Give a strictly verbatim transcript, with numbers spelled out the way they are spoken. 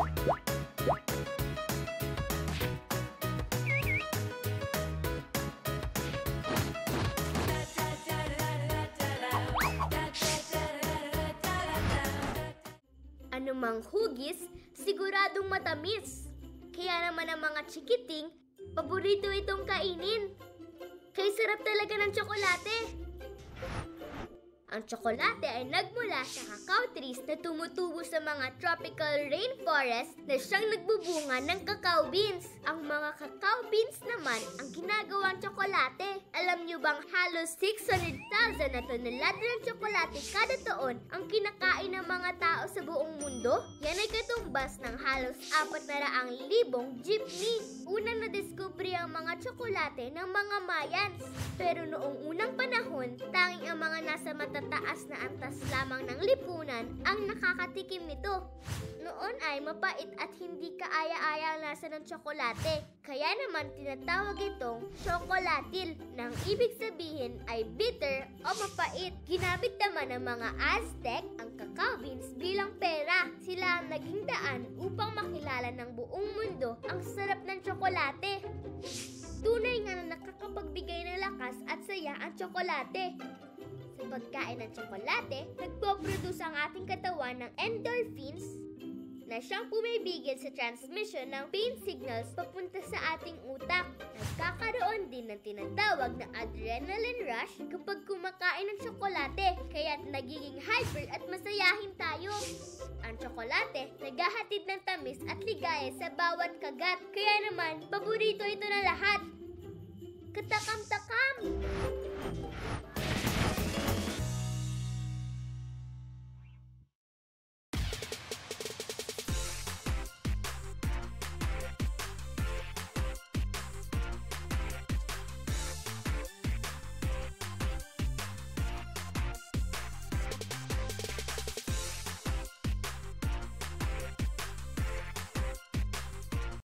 Anumang hugis, siguradong matamis. Kaya naman ang mga chikiting, paborito itong kainin. Kaya sarap talaga ng tsokolate. Ang tsokolate ay nagmula sa cacao trees na tumutubo sa mga tropical rainforest na siyang nagbubunga ng cacao beans. Ang mga cacao beans naman ang ginagawang tsokolate. Alam niyo bang halos six hundred thousand na tonelada ng tsokolate kada taon ang kinakain ng mga tao sa buong mundo? Yan ay katumbas ng halos apat na raang libong jeepney. Unang nadiskubre ang mga tsokolate ng mga Mayans. Pero noong unang panahon, tanging ang mga nasa matataas na antas lamang ng lipunan ang nakakatikim nito. Noon ay mapait at hindi kaaya-aya ang lasa ng tsokolate. Kaya naman tinatawag itong tsokolatil, nang ibig sabihin ay bitter o mapait. Ginamit naman ng mga Aztec ang cacao beans bilang pera. Sila ang naging daan upang makilala ng buong mundo ang sarap ng tsokolate. Tunay nga na nakakapagbigay ng lakas at saya ang tsokolate. Sa pagkain ng tsokolate, nagpoproduce ang ating katawan ng endorphins na siyang pumibigil sa transmission ng pain signals papunta sa ating utak. Nagkakaroon din ng tinatawag na adrenaline rush kapag kumakain ng tsokolate, kaya't nagiging hyper at masayahin tayo. Ang tsokolate, naghahatid ng tamis at ligaya sa bawat kagat, kaya naman paborito ito ng lahat. Katakam-takam!